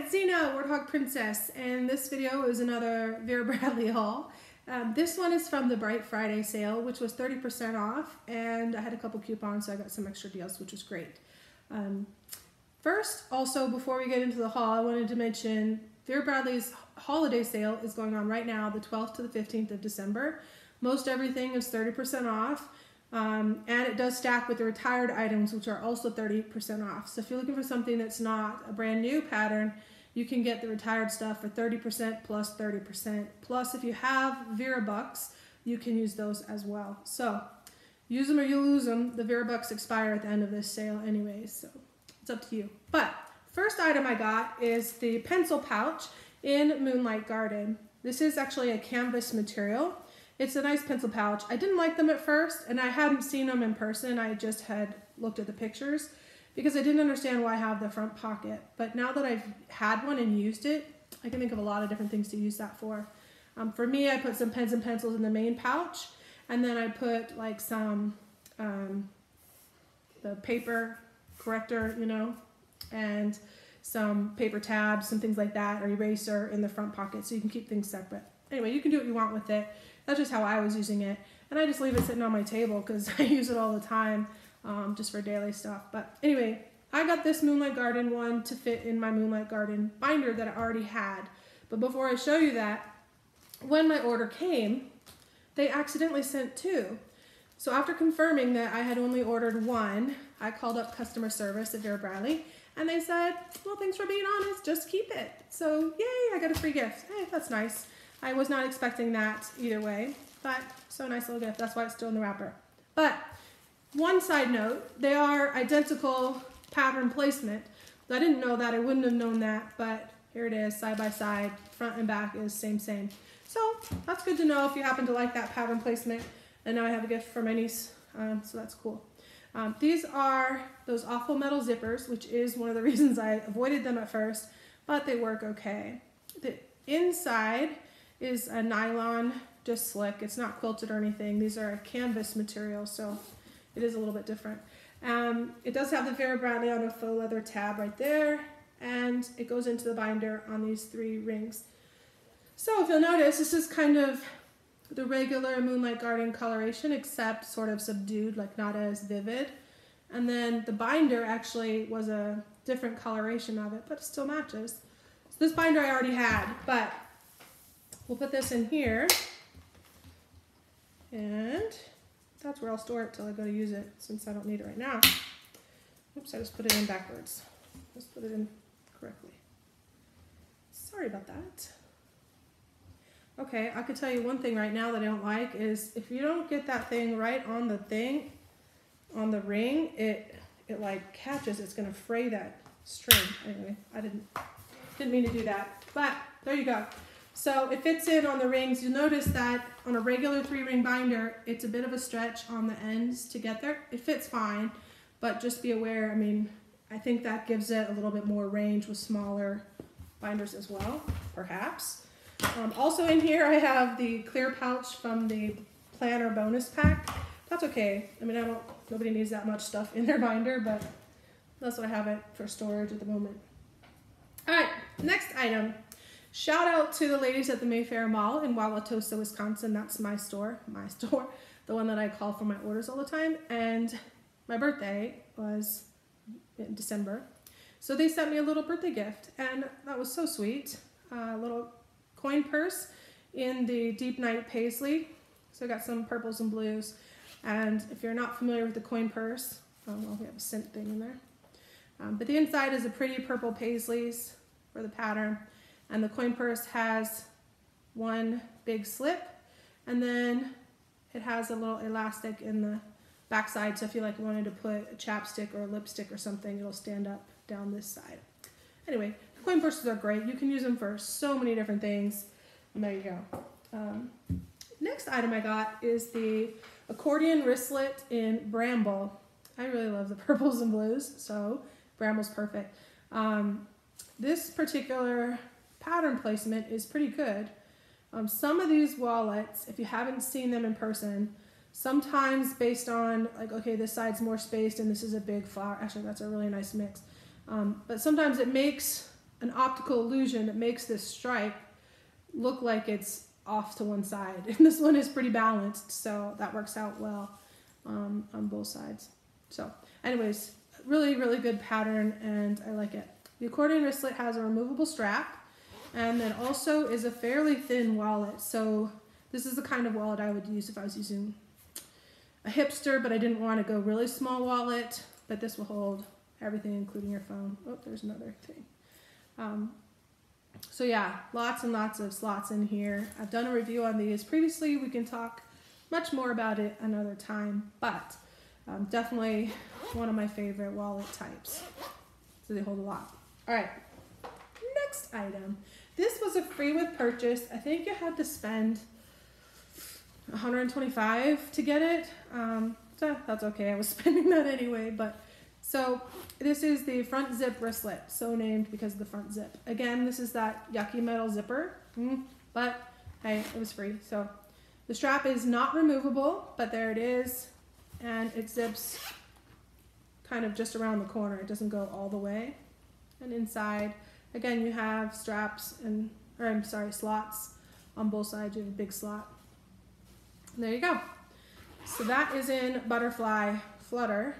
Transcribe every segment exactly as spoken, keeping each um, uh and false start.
at Xena, Warthog Princess, and this video is another Vera Bradley haul. Um, this one is from the Bright Friday sale, which was thirty percent off, and I had a couple coupons, so I got some extra deals, which was great. Um, first, also, before we get into the haul, I wanted to mention Vera Bradley's holiday sale is going on right now, the twelfth to the fifteenth of December. Most everything is thirty percent off, um, and it does stack with the retired items, which are also thirty percent off. So if you're looking for something that's not a brand new pattern, you can get the retired stuff for thirty percent plus thirty percent. Plus, if you have Vera Bucks, you can use those as well. So use them or you lose them. The Vera Bucks expire at the end of this sale anyways, so it's up to you. But first item I got is the pencil pouch in Moonlight Garden. This is actually a canvas material. It's a nice pencil pouch. I didn't like them at first, and I hadn't seen them in person. I just had looked at the pictures because I didn't understand why I have the front pocket. But now that I've had one and used it, I can think of a lot of different things to use that for. Um, for me, I put some pens and pencils in the main pouch, and then I put like some um, the paper corrector, you know, and some paper tabs, some things like that, or eraser in the front pocket so you can keep things separate. Anyway, you can do what you want with it. That's just how I was using it. And I just leave it sitting on my table because I use it all the time um, just for daily stuff. But anyway, I got this Moonlight Garden one to fit in my Moonlight Garden binder that I already had. But before I show you that, when my order came, they accidentally sent two. So after confirming that I had only ordered one, I called up customer service at Vera Bradley, and they said, well, thanks for being honest, just keep it. So yay, I got a free gift. Hey, that's nice. I was not expecting that either way, but so nice little gift. That's why it's still in the wrapper. But one side note, they are identical pattern placement. I didn't know that. I wouldn't have known that, but here it is, side by side. Front and back is same, same. So that's good to know if you happen to like that pattern placement. And now I have a gift for my niece, um, so that's cool. Um, these are those awful metal zippers, which is one of the reasons I avoided them at first, but they work okay. The inside is a nylon, just slick. It's not quilted or anything. These are a canvas material, so it is a little bit different. Um, it does have the Vera Bradley on a faux leather tab right there, and it goes into the binder on these three rings. So if you'll notice, this is kind of the regular Moonlight Garden coloration, except sort of subdued, like not as vivid. And then the binder actually was a different coloration of it, but it still matches. So this binder I already had, but we'll put this in here, and that's where I'll store it till I go to use it, since I don't need it right now. Oops, I just put it in backwards. Let's put it in correctly. Sorry about that. Okay, I could tell you one thing right now that I don't like is if you don't get that thing right on the thing, on the ring, it it like catches. It's gonna fray that string. Anyway, I didn't didn't mean to do that, but there you go. So it fits in on the rings. You'll notice that on a regular three ring binder, it's a bit of a stretch on the ends to get there. It fits fine, but just be aware, I mean, I think that gives it a little bit more range with smaller binders as well, perhaps. Um, also in here, I have the clear pouch from the planner bonus pack. That's okay. I mean, I don't, nobody needs that much stuff in their binder, but that's what I have it for storage at the moment. All right, next item. Shout out to the ladies at the Mayfair Mall in Wauwatosa, Wisconsin. That's my store, my store, the one that I call for my orders all the time. And my birthday was in December. So they sent me a little birthday gift, and that was so sweet. A uh, little coin purse in the Deep Night Paisley. So I got some purples and blues. And if you're not familiar with the coin purse, oh, well, we have a scent thing in there. Um, but the inside is a pretty purple paisleys for the pattern. And the coin purse has one big slip, and then it has a little elastic in the backside. So if you like wanted to put a chapstick or a lipstick or something, it'll stand up down this side. Anyway, the coin purses are great. You can use them for so many different things. And there you go. Um, next item I got is the accordion wristlet in Bramble. I really love the purples and blues, so Bramble's perfect. Um, this particular pattern placement is pretty good. Um, some of these wallets, if you haven't seen them in person, sometimes based on like, okay, this side's more spaced and this is a big flower. Actually, that's a really nice mix. Um, but sometimes it makes an optical illusion that makes this stripe look like it's off to one side. And this one is pretty balanced, so that works out well um, on both sides. So anyways, really, really good pattern, and I like it. The accordion wristlet has a removable strap, and then also is a fairly thin wallet. So this is the kind of wallet I would use if I was using a hipster, but I didn't want to go really small wallet, but this will hold everything, including your phone. Oh, there's another thing. Um, so yeah, lots and lots of slots in here. I've done a review on these previously. We can talk much more about it another time, but um, definitely one of my favorite wallet types. So they hold a lot. All right, next item. This was a free with purchase. I think you had to spend one hundred twenty-five dollars to get it. Um, so that's okay, I was spending that anyway, but so this is the front zip wristlet, so named because of the front zip. Again, this is that yucky metal zipper, but hey, it was free. So the strap is not removable, but there it is, and it zips kind of just around the corner. It doesn't go all the way. And inside, again, you have straps and, or I'm sorry, slots on both sides. You have a big slot. And there you go. So that is in Butterfly Flutter.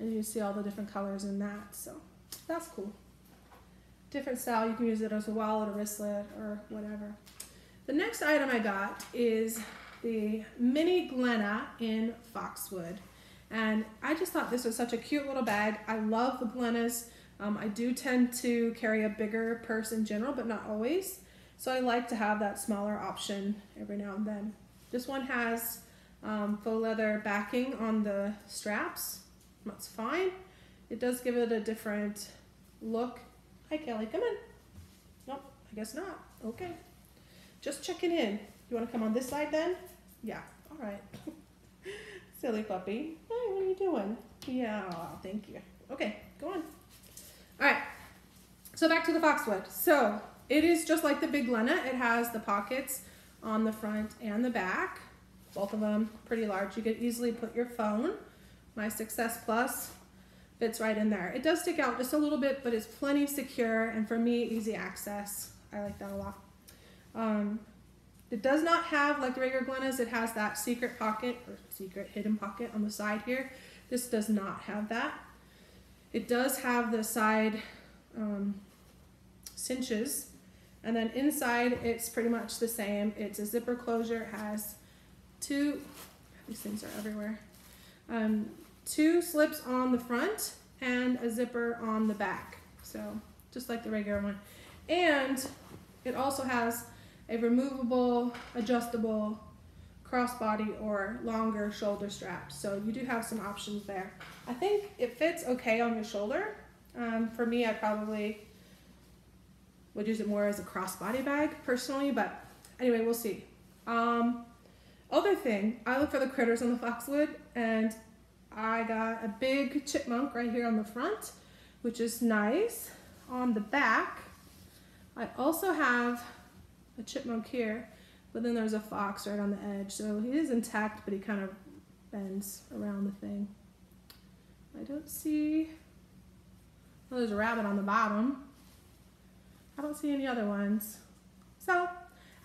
And you see all the different colors in that, so that's cool. Different style, you can use it as a wallet, a wristlet, or whatever. The next item I got is the Mini Glenna in Foxwood. And I just thought this was such a cute little bag. I love the Glennas. Um, I do tend to carry a bigger purse in general, but not always. So I like to have that smaller option every now and then. This one has um, faux leather backing on the straps. That's fine. It does give it a different look. Hi, Kelly, come in. Nope, I guess not. Okay. Just checking in. You want to come on this side then? Yeah. All right. Silly puppy. Hey, what are you doing? Yeah, thank you. Okay, go on. All right. So back to the Foxwood. So it is just like the Big Glenna. It has the pockets on the front and the back. Both of them pretty large. You could easily put your phone. My Success Plus fits right in there. It does stick out just a little bit, but it's plenty secure, and for me, easy access. I like that a lot. Um, it does not have, like the regular Glenna's, it has that secret pocket, or secret hidden pocket on the side here. This does not have that. It does have the side um, cinches, and then inside, it's pretty much the same. It's a zipper closure. It has two, these things are everywhere. Um, two slips on the front and a zipper on the back. So just like the regular one. And it also has a removable, adjustable crossbody or longer shoulder strap. So you do have some options there. I think it fits okay on your shoulder. Um, for me, I probably would use it more as a crossbody bag personally, but anyway, we'll see. Um, Other thing, I look for the critters on the Foxwood, and I got a big chipmunk right here on the front, which is nice. On the back, I also have a chipmunk here, but then there's a fox right on the edge. So he is intact, but he kind of bends around the thing. I don't see, well, there's a rabbit on the bottom. I don't see any other ones. So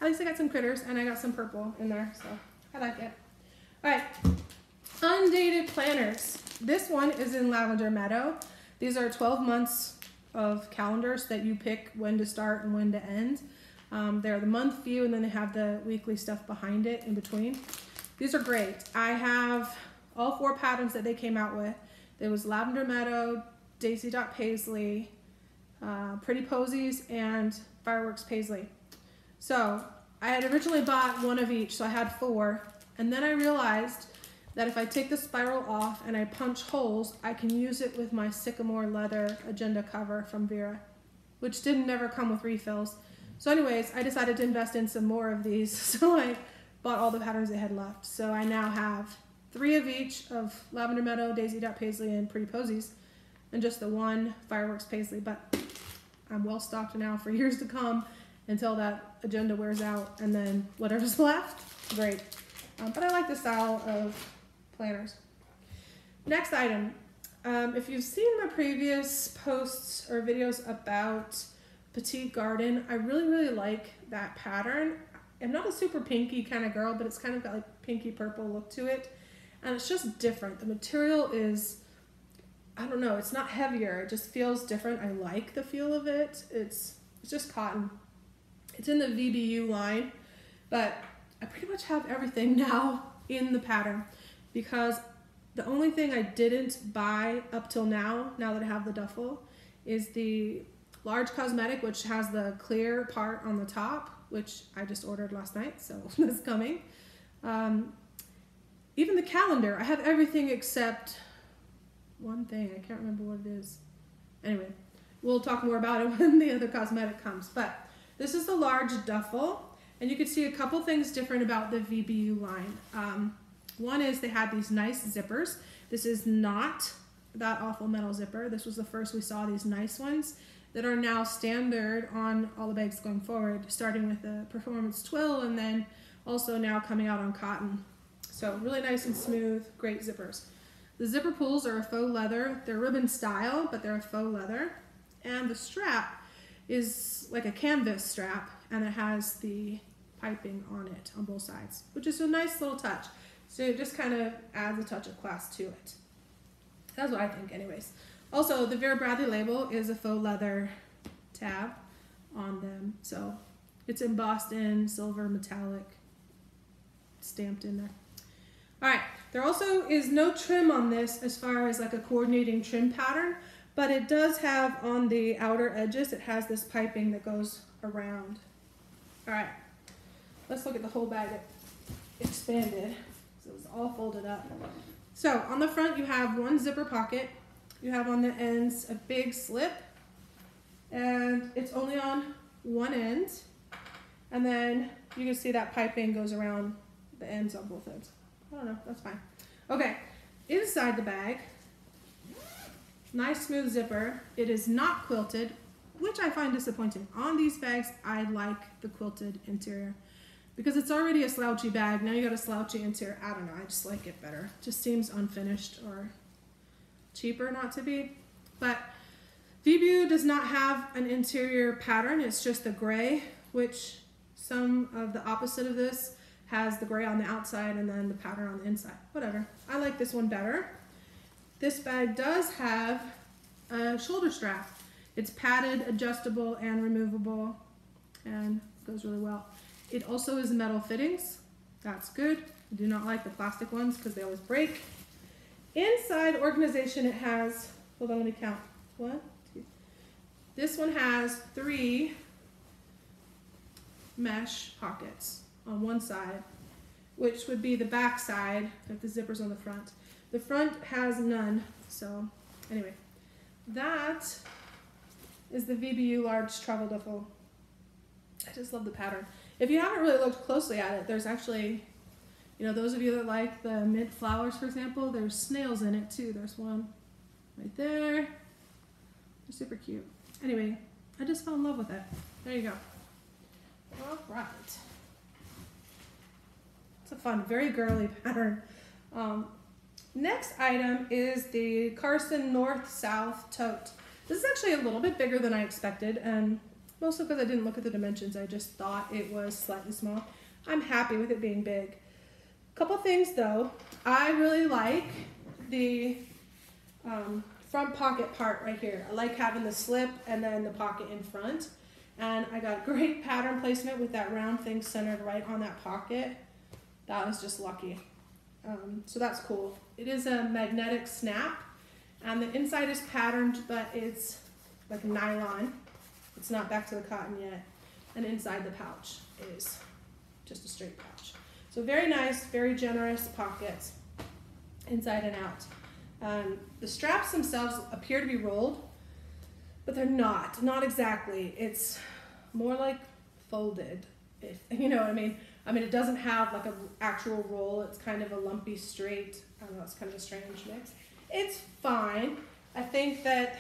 at least I got some critters, and I got some purple in there, so. I like it. All right, undated planners. This one is in Lavender Meadow. These are twelve months of calendars that you pick when to start and when to end. Um, they're the month view, and then they have the weekly stuff behind it in between. These are great. I have all four patterns that they came out with. There was Lavender Meadow, Daisy Dot Paisley, uh, Pretty Posies, and Fireworks Paisley. So I had originally bought one of each, so I had four, and then I realized that if I take the spiral off and I punch holes, I can use it with my Sycamore Leather Agenda Cover from Vera, which didn't never come with refills. So anyways, I decided to invest in some more of these, so I bought all the patterns they had left. So I now have three of each of Lavender Meadow, Daisy Dot Paisley, and Pretty Posies, and just the one Fireworks Paisley, but I'm well stocked now for years to come, until that agenda wears out, and then whatever's left, great. Um, but I like the style of planners. Next item, Um, if you've seen my previous posts or videos about Petite Garden, I really, really like that pattern. I'm not a super pinky kind of girl, but it's kind of got like pinky purple look to it. And it's just different. The material is, I don't know, it's not heavier. It just feels different. I like the feel of it. It's, it's just cotton. It's in the V B U line, but I pretty much have everything now in the pattern, because the only thing I didn't buy up till now, now that I have the duffel, is the large cosmetic, which has the clear part on the top, which I just ordered last night, so it's coming. Um, even the calendar, I have everything except one thing. I can't remember what it is. Anyway, we'll talk more about it when the other cosmetic comes. But this is the large duffel, and you can see a couple things different about the V B U line. Um, one is they had these nice zippers. This is not that awful metal zipper. This was the first we saw these nice ones that are now standard on all the bags going forward, starting with the performance twill and then also now coming out on cotton. So really nice and smooth, great zippers. The zipper pulls are a faux leather. They're ribbon style, but they're a faux leather. And the strap is like a canvas strap, and it has the piping on it on both sides, which is a nice little touch. So it just kind of adds a touch of class to it. That's what I think anyways. Also, the Vera Bradley label is a faux leather tab on them. So it's embossed in silver metallic, stamped in there. All right, there also is no trim on this as far as like a coordinating trim pattern, but it does have on the outer edges, it has this piping that goes around. All right, let's look at the whole bag expanded. So it was all folded up. So on the front, you have one zipper pocket. You have on the ends a big slip, and it's only on one end. And then you can see that piping goes around the ends on both ends. I don't know, that's fine. Okay, inside the bag, nice smooth zipper. It is not quilted, which I find disappointing. On these bags, I like the quilted interior, because it's already a slouchy bag. Now you got a slouchy interior. I don't know, I just like it better. It just seems unfinished or cheaper not to be. But V B U does not have an interior pattern. It's just the gray, which some of the opposite of this has the gray on the outside and then the pattern on the inside. Whatever, I like this one better. This bag does have a shoulder strap. It's padded, adjustable, and removable, and goes really well. It also is metal fittings. That's good. I do not like the plastic ones because they always break. Inside organization, it has, hold on, let me count. One, two. This one has three mesh pockets on one side, which would be the back side if the zipper's on the front. The front has none. So anyway, that is the V B U large travel duffel. I just love the pattern. If you haven't really looked closely at it, there's actually, you know, those of you that like the mint flowers, for example, there's snails in it too. There's one right there. They're super cute. Anyway, I just fell in love with it. There you go. All right. It's a fun, very girly pattern. Um, next item is the Carson North South Tote. This is actually a little bit bigger than I expected, and mostly because I didn't look at the dimensions. I just thought it was slightly small. I'm happy with it being big. Couple things though. I really like the um, front pocket part right here. I like having the slip and then the pocket in front. And I got great pattern placement with that round thing centered right on that pocket. That was just lucky. Um, so that's cool. It is a magnetic snap, and the inside is patterned, but it's like nylon. It's not back to the cotton yet. And inside the pouch is just a straight pouch. So very nice, very generous pockets inside and out. Um, the straps themselves appear to be rolled, but they're not, not exactly. It's more like folded, if you know what I mean. I mean, it doesn't have like an actual roll. It's kind of a lumpy straight. I don't know, it's kind of a strange mix. It's fine. I think that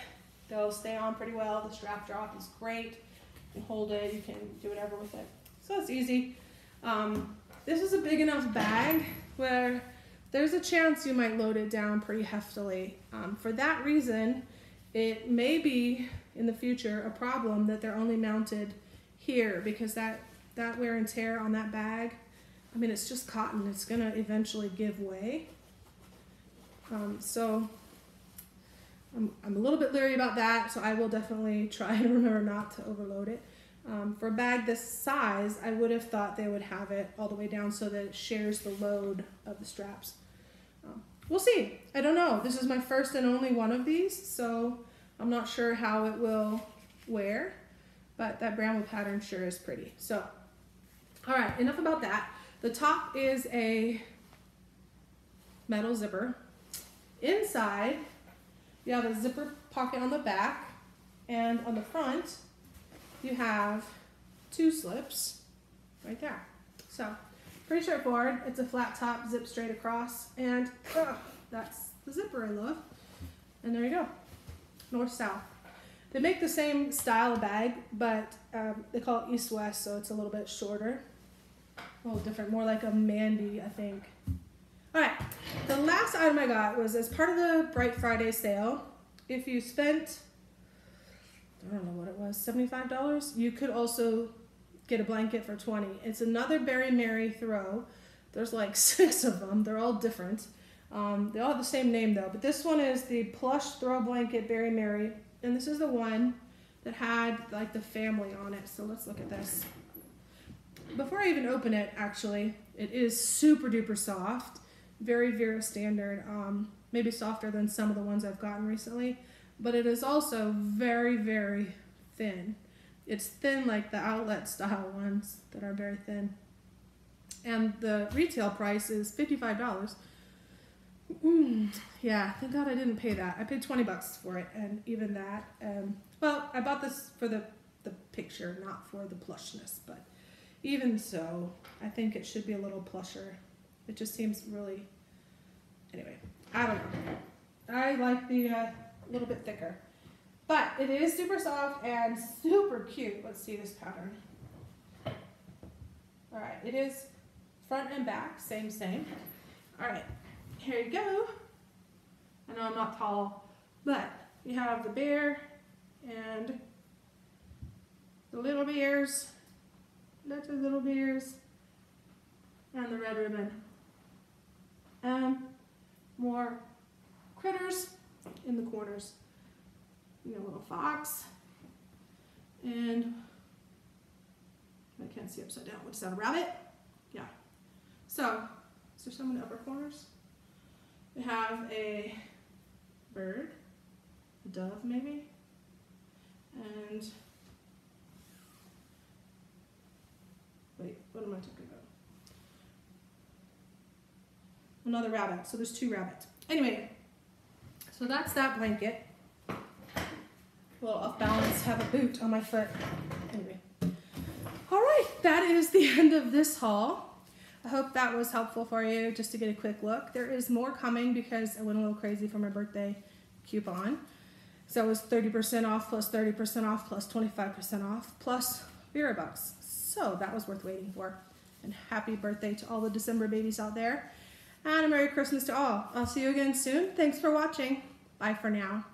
they'll stay on pretty well. The strap drop is great. You can hold it, you can do whatever with it. So it's easy. Um, this is a big enough bag where there's a chance you might load it down pretty heftily. Um, for that reason, it may be in the future a problem that they're only mounted here, because that, that wear and tear on that bag, I mean, it's just cotton, it's gonna eventually give way. Um, so I'm, I'm a little bit leery about that, so I will definitely try and remember not to overload it. Um, for a bag this size, I would have thought they would have it all the way down so that it shares the load of the straps. Um, we'll see. I don't know. This is my first and only one of these, so I'm not sure how it will wear, but that Bramble pattern sure is pretty. So, all right, enough about that. The top is a metal zipper. Inside, you have a zipper pocket on the back, and on the front, you have two slips right there. So pretty straightforward. It's a flat top, zip straight across, and oh, that's the zipper I love. And there you go, north south. They make the same style of bag, but um, they call it east west, so it's a little bit shorter, a little different, more like a Mandy, I think. All right, the last item I got was as part of the Bright Friday sale. If you spent, I don't know what it was, seventy-five dollars. You could also get a blanket for twenty dollars. It's another Beary Merry throw. There's like six of them. They're all different. Um, they all have the same name though, but this one is the plush throw blanket Beary Merry, and this is the one that had like the family on it. So let's look at this. Before I even open it, actually, it is super duper soft. Very Vera standard, um, maybe softer than some of the ones I've gotten recently. But it is also very, very thin. It's thin like the outlet style ones that are very thin. And the retail price is fifty-five dollars. Mm, yeah, thank God I didn't pay that. I paid twenty bucks for it, and even that, um, well, I bought this for the, the picture, not for the plushness, but even so, I think it should be a little plusher. It just seems really, anyway, I don't know. I like the, uh, a little bit thicker, but it is super soft and super cute. Let's see this pattern. All right, it is front and back, same same. All right, here you go. I know I'm not tall, but you have the bear and the little bears, lots of little bears, and the red ribbon, and more critters in the corners. You know, little fox, and I can't see upside down. What's that, a rabbit? Yeah. So, is there some in the upper corners? We have a bird, a dove maybe, and wait, what am I talking about? Another rabbit. So there's two rabbits. Anyway. So that's that blanket. A little off balance, have a boot on my foot. Anyway. All right, that is the end of this haul. I hope that was helpful for you, just to get a quick look. There is more coming because I went a little crazy for my birthday coupon. So it was thirty percent off plus thirty percent off plus twenty-five percent off plus Vera Bucks. So that was worth waiting for. And happy birthday to all the December babies out there. And a Merry Christmas to all. I'll see you again soon. Thanks for watching. Bye for now.